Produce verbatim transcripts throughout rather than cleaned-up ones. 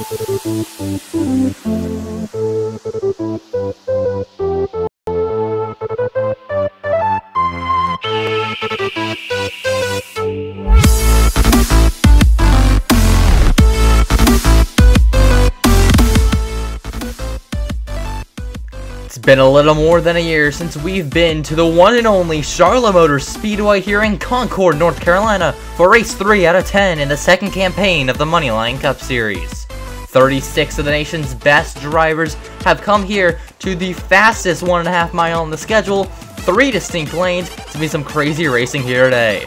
It's been a little more than a year since we've been to the one and only Charlotte Motor Speedway here in Concord, North Carolina for race three out of ten in the second campaign of the Moneyline Cup Series. thirty-six of the nation's best drivers have come here to the fastest one and a half mile on the schedule, three distinct lanes, to be some crazy racing here today.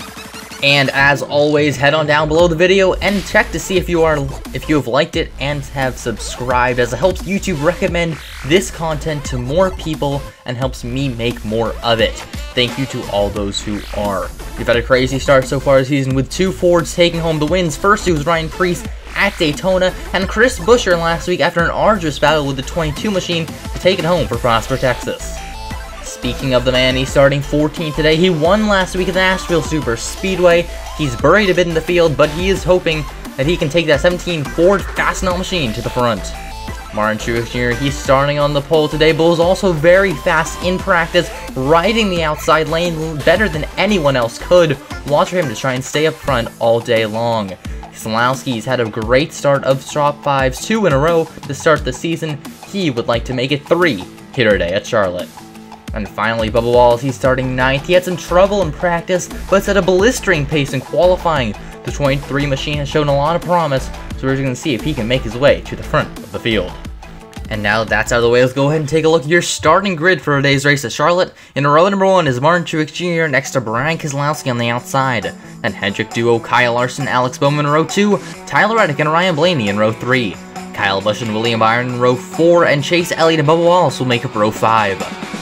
And as always, head on down below the video and check to see if you are if you have liked it and have subscribed, as it helps YouTube recommend this content to more people and helps me make more of it. Thank you to all those who are. We've had a crazy start so far this season, with two Fords taking home the wins. First, it was Ryan Preece at Daytona, and Chris Buescher last week after an arduous battle with the twenty-two machine to take it home for Prosper, Texas. Speaking of the man, he's starting fourteenth today. He won last week at the Nashville Super Speedway. He's buried a bit in the field, but he is hoping that he can take that seventeen Ford Fastenal machine to the front. Martin Truex Junior, he's starting on the pole today, but was also very fast in practice, riding the outside lane better than anyone else could. Watch for him to try and stay up front all day long. Keselowski's had a great start of top fives, two in a row to start the season. He would like to make it three here today at Charlotte. And finally, Bubba Wallace, he's starting ninth. He had some trouble in practice, but it's at a blistering pace in qualifying. The twenty-three machine has shown a lot of promise, so we're just going to see if he can make his way to the front of the field. And now that that's out of the way, let's go ahead and take a look at your starting grid for today's race at Charlotte. In row number one is Martin Truex Junior next to Brian Keselowski on the outside. Then Hendrick duo Kyle Larson, Alex Bowman in row two, Tyler Reddick and Ryan Blaney in row three. Kyle Busch and William Byron in row four, and Chase Elliott and Bubba Wallace will make up row five.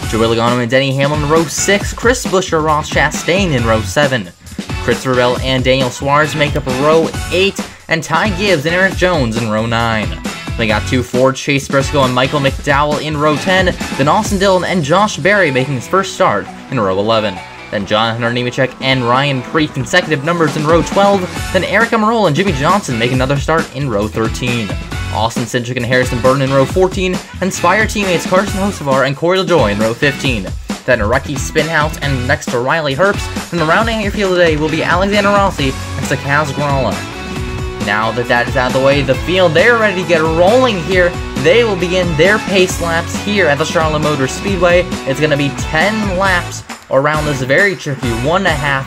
Joey Logano and Denny Hamlin in row six, Chris Buescher, Ross Chastain in row seven. Chris Revell and Daniel Suarez make up row eight, and Ty Gibbs and Eric Jones in row nine. They got two Ford, Chase Briscoe and Michael McDowell in row ten, then Austin Dillon and Josh Berry making his first start in row eleven. Then John Hunter Nemechek and Ryan Preece consecutive numbers in row twelve, then Eric Amarola and Jimmy Johnson make another start in row thirteen. Austin Cindric and Harrison Burton in row fourteen, and Spire teammates Carson Hocevar and Corey LaJoie in row fifteen. Then Rocky Spinhouse and next to Riley Herbst, and rounding your field today will be Alexander Rossi and Sakaz Gralla. Now that that is out of the way, the field, they're ready to get rolling here. They will begin their pace laps here at the Charlotte Motor Speedway. It's going to be ten laps around this very tricky one and a half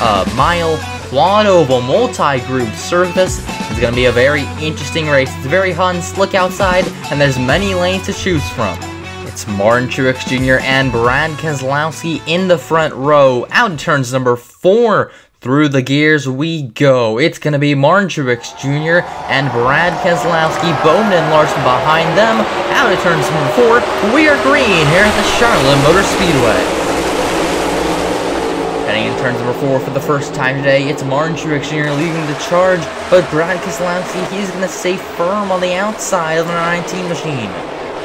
uh, mile quad oval multi-groove surface. It's going to be a very interesting race. It's very hot and slick outside, and there's many lanes to choose from. It's Martin Truex Junior and Brad Keselowski in the front row. Out of turns number four, through the gears we go. It's going to be Martin Truex Junior and Brad Keselowski, Bowman and Larson behind them. Out of turns number four, we are green here at the Charlotte Motor Speedway. Heading in turns number four for the first time today, it's Martin Truex Junior leading the charge, but Brad Keselowski, he's going to stay firm on the outside of the nineteen machine.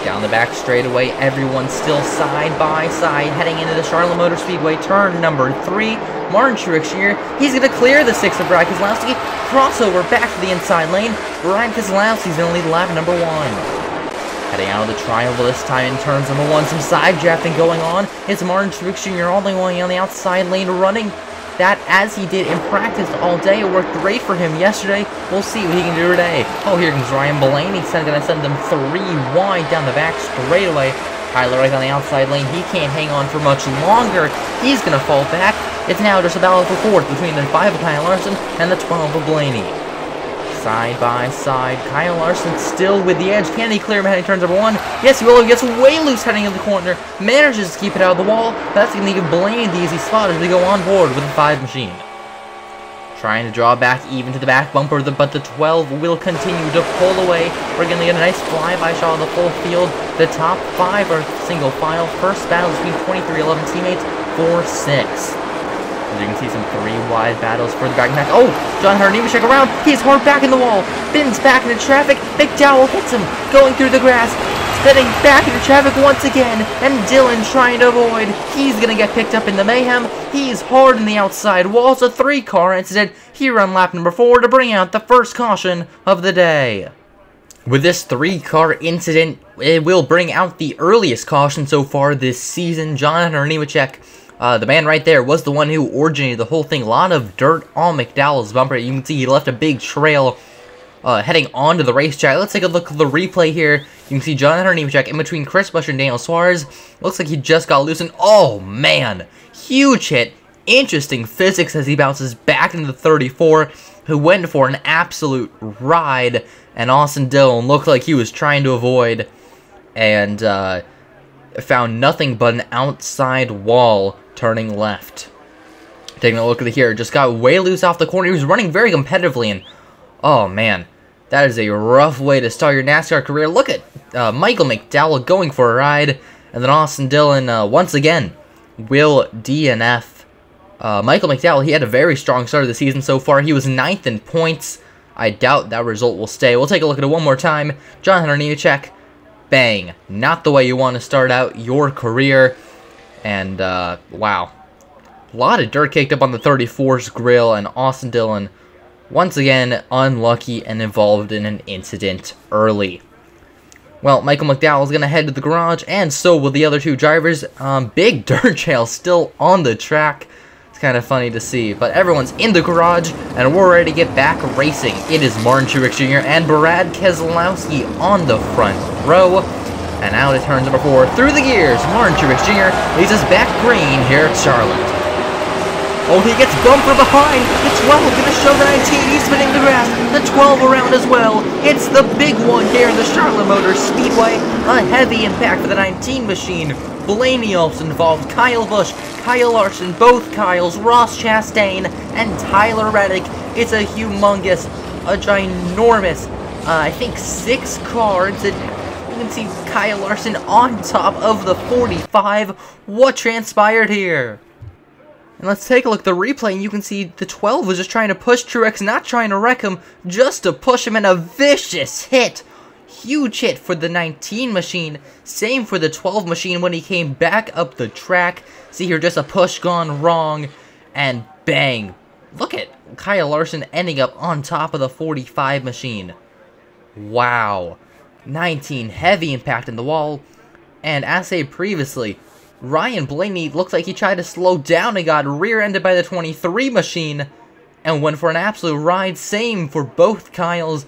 Down the back straightaway, everyone's still side by side. Heading into the Charlotte Motor Speedway, turn number three, Martin Truex Junior, he's going to clear the six of Brad Keselowski, crossover back to the inside lane. Brad Keselowski's going to lead lap number one. Heading out of the triangle this time in turns number one, some side drafting going on. It's Martin Truex Junior all the way on the outside lane, running that as he did in practice all day. It worked great for him yesterday. We'll see what he can do today. Oh, here comes Ryan Blaney. He's going to send them three wide down the back straightaway. Tyler Reddick on the outside lane. He can't hang on for much longer. He's going to fall back. It's now just a battle for fourth between the five of Kyle Larson and the twelve of Blaney. Side by side, Kyle Larson still with the edge. Can he clear him heading turns number one? Yes, he will. Gets way loose heading in the corner. Manages to keep it out of the wall. That's going to give Blaney the easy spot as they go on board with the five machine. Trying to draw back even to the back bumper, but the twelve will continue to pull away. We're going to get a nice flyby shot of the full field. The top five are single file. First battle between twenty-three eleven teammates, four six. As you can see, some three wide battles for the back neck. Oh, John Hunter Nemechek around. He's hard back in the wall. Spins back into traffic. McDowell hits him, going through the grass. Spinning back into traffic once again. And Dillon trying to avoid. He's going to get picked up in the mayhem. He's hard in the outside wall. It's a three-car incident here on lap number four to bring out the first caution of the day. With this three-car incident, it will bring out the earliest caution so far this season. John Hernimacek, uh, the man right there, was the one who originated the whole thing. A lot of dirt on McDowell's bumper. You can see he left a big trail uh, heading onto the racetrack. Let's take a look at the replay here. You can see John Hernimacek in between Chris Buescher and Daniel Suarez. Looks like he just got loosened. Oh, man. Huge hit. Interesting physics as he bounces back into the thirty-four, who went for an absolute ride, and Austin Dillon looked like he was trying to avoid and uh, found nothing but an outside wall turning left. Taking a look at it here, just got way loose off the corner. He was running very competitively, and oh man, that is a rough way to start your NASCAR career. Look at uh, Michael McDowell going for a ride, and then Austin Dillon uh, once again will D N F. Uh, Michael McDowell, he had a very strong start of the season so far. He was ninth in points. I doubt that result will stay. We'll take a look at it one more time. John Hernimacek, bang. Not the way you want to start out your career. And, uh, wow. A lot of dirt kicked up on the thirty-four's grill, and Austin Dillon, once again, unlucky and involved in an incident early. Well, Michael McDowell is going to head to the garage, and so will the other two drivers. Um, big dirt trail still on the track. Kind of funny to see, but everyone's in the garage and we're ready to get back racing. It is Martin Truex Junior and Brad Keselowski on the front row, and out it turns number four through the gears. Martin Truex Junior leads us back green here at Charlotte. Oh, he gets bumped from behind. The twelve gonna show the nineteen. He's spinning the grass. The twelve around as well. It's the big one here in the Charlotte Motor Speedway. A heavy impact for the nineteen machine. Blaney Alves involved, Kyle Busch, Kyle Larson, both Kyles, Ross Chastain, and Tyler Reddick. It's a humongous, a ginormous, uh, I think six cards. It, you can see Kyle Larson on top of the forty-five. What transpired here? And let's take a look at the replay, and you can see the twelve was just trying to push Truex, not trying to wreck him, just to push him, in a vicious hit. Huge hit for the nineteen machine, same for the twelve machine when he came back up the track. See here, just a push gone wrong, and bang. Look at Kyle Larson ending up on top of the forty-five machine. Wow. nineteen, heavy impact in the wall, and as said previously, Ryan Blaney looked like he tried to slow down and got rear-ended by the twenty-three machine, and went for an absolute ride, same for both Kyles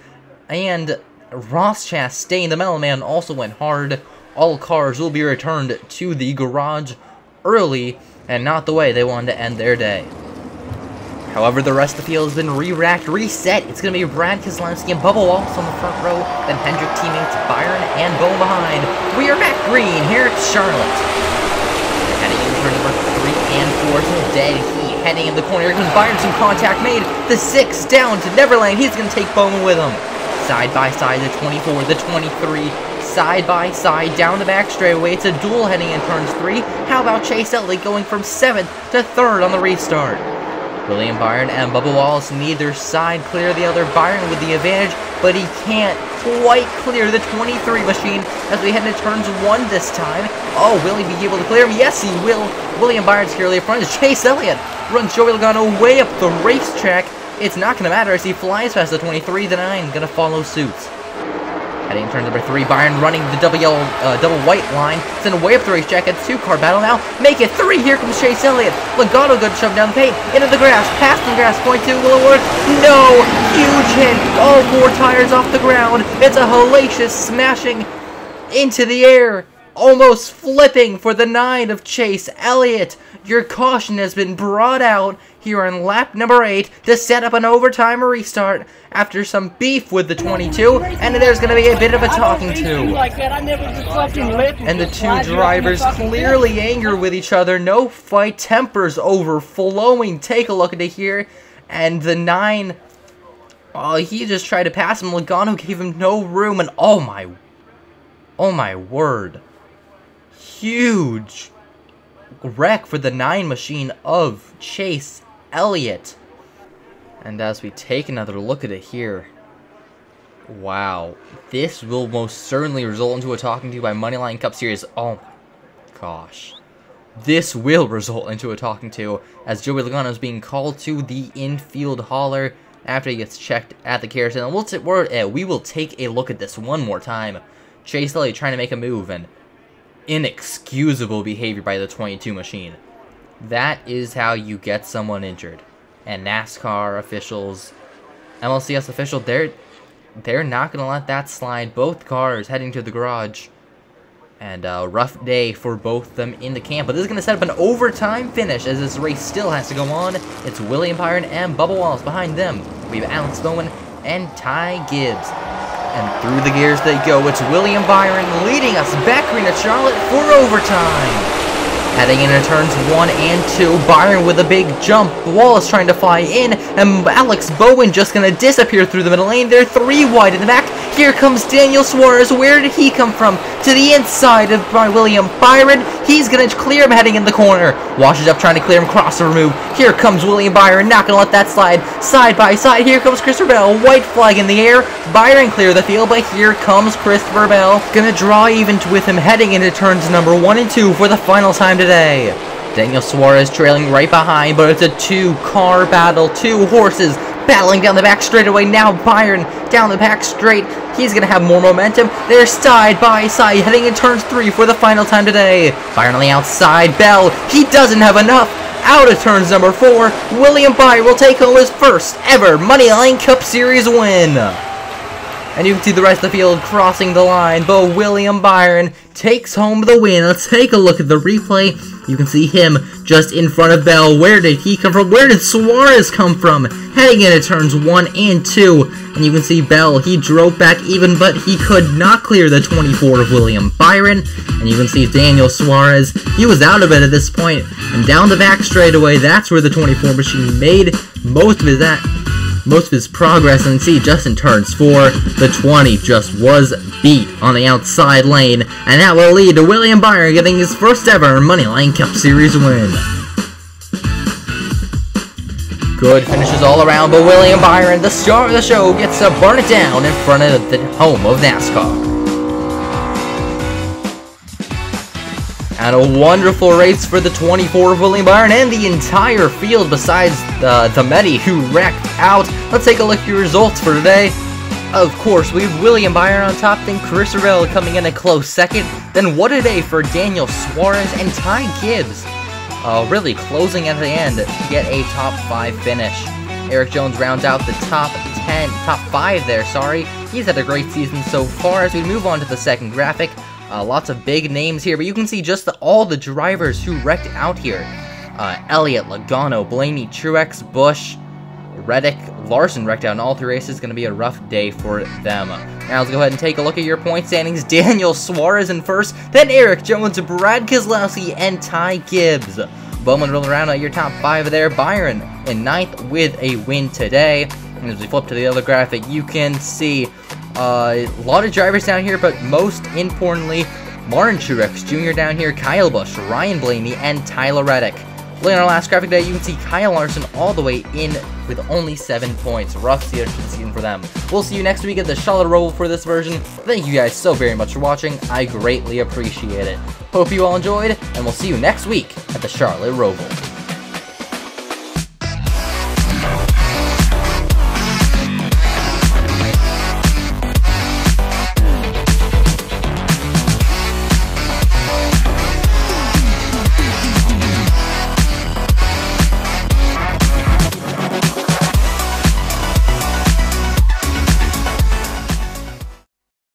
and Ross Chastain. The Melon Man also went hard. All cars will be returned to the garage early, and not the way they wanted to end their day. However, the rest of the field has been re-racked, reset. It's going to be Brad Keselowski and Bubba Wallace on the front row, then Hendrick teammates Byron and Bo behind. We are back green here at Charlotte. Heading in for number three and four today. He heading in the corner. Here comes Byron, some contact made. The six down to Neverland. He's going to take Bowman with him. Side by side, the twenty-four, the twenty-three, side by side, down the back straightaway. It's a duel heading in turns three. How about Chase Elliott going from seventh to third on the restart? William Byron and Bubba Wallace, neither side clear the other. Byron with the advantage, but he can't quite clear the twenty-three machine as we head into turns one this time. Oh, will he be able to clear him? Yes, he will. William Byron's clearly in front of Chase Elliott. Runs Joey Logano way up the racetrack. It's not going to matter as he flies past the twenty-three, the nine, going to follow suit. Heading turn number three, Byron running the double yellow, uh, double white line. It's in a way up the racetrack. It's two-car battle now. Make it three. Here comes Chase Elliott. Logano going to shove down the paint. Into the grass. Past the grass. Point two. Will it work? No. Huge hit. All four tires off the ground. It's a hellacious smashing into the air. Almost flipping for the nine of Chase Elliott. Your caution has been brought out here on lap number eight to set up an overtime restart after some beef with the twenty-two, and there's going to be a bit of a talking to. And the two drivers clearly angry with each other. No fight, tempers overflowing. Take a look at it here, and the nine, oh, he just tried to pass him. Logano gave him no room, and oh my, oh my word. Huge wreck for the nine machine of Chase Elliott. And as we take another look at it here, wow, this will most certainly result into a talking to by Moneyline Cup Series. Oh my gosh, this will result into a talking to as Joey Logano is being called to the infield hauler. after he gets checked at the carousel. And we'll t we're, uh, we will take a look at this one more time. Chase Elliott trying to make a move, and inexcusable behavior by the twenty-two machine. That is how you get someone injured. And NASCAR officials, M L C S official, they're, they're not going to let that slide. Both cars heading to the garage. And a rough day for both of them in the camp. But this is going to set up an overtime finish as this race still has to go on. It's William Byron and Bubba Wallace. Behind them, we have Alex Bowman and Ty Gibbs. And through the gears they go. It's William Byron leading us back into Charlotte for overtime. Heading into turns one and two. Byron with a big jump. Wallace trying to fly in. And Alex Bowman just going to disappear through the middle lane. They're three wide in the back. Here comes Daniel Suarez. Where did he come from? To the inside of William Byron. He's going to clear him heading in the corner. Washes up trying to clear him. Crossover move. Here comes William Byron. Not going to let that slide. Side by side. Here comes Christopher Bell. White flag in the air. Byron clear the field, but here comes Christopher Bell. Going to draw even with him heading into turns number one and two for the final time today. Daniel Suarez trailing right behind, but it's a two-car battle. Two horses battling down the back straightaway. Now Byron down the back straight. He's going to have more momentum. They're side by side heading in turns three for the final time today. Byron on the outside. Bell, he doesn't have enough. Out of turns number four. William Byron will take home his first ever Moneyline Cup Series win. And you can see the rest of the field crossing the line, but William Byron takes home the win. Let's take a look at the replay. You can see him just in front of Bell. Where did he come from? Where did Suarez come from? Heading into turns one and two. And you can see Bell, he drove back even, but he could not clear the twenty-four of William Byron. And you can see Daniel Suarez, he was out of it at this point. And down the back straightaway, that's where the twenty-four machine made most of his that. most of his progress, and see Justin turns four. The twenty just was beat on the outside lane, and that will lead to William Byron getting his first ever Moneyline Cup Series win. Good finishes all around, but William Byron, the star of the show, gets to burn it down in front of the home of NASCAR. And a wonderful race for the twenty-four of William Byron and the entire field besides uh, the Medi, who wrecked out. Let's take a look at your results for today. Of course, we have William Byron on top, then Chris Revell coming in a close second. Then what a day for Daniel Suarez and Ty Gibbs. Uh, really closing at the end to get a top five finish. Eric Jones rounds out the top ten, top five there, sorry. He's had a great season so far. As we move on to the second graphic, Uh, lots of big names here, but you can see just the, all the drivers who wrecked out here. Uh, Elliott, Logano, Blaney, Truex, Busch, Reddick, Larson wrecked out in all three races. Going to be a rough day for them. Now let's go ahead and take a look at your point standings. Daniel Suarez in first, then Eric Jones, Brad Keselowski, and Ty Gibbs. Bowman rolling around at your top five there. Byron in ninth with a win today. And as we flip to the other graphic, you can see Uh, a lot of drivers down here, but most importantly, Martin Truex Junior down here, Kyle Busch, Ryan Blaney, and Tyler Reddick. Looking at our last graphic today, you can see Kyle Larson all the way in with only seven points. Rough season for them. We'll see you next week at the Charlotte Roval for this version. Thank you guys so very much for watching. I greatly appreciate it. Hope you all enjoyed, and we'll see you next week at the Charlotte Roval.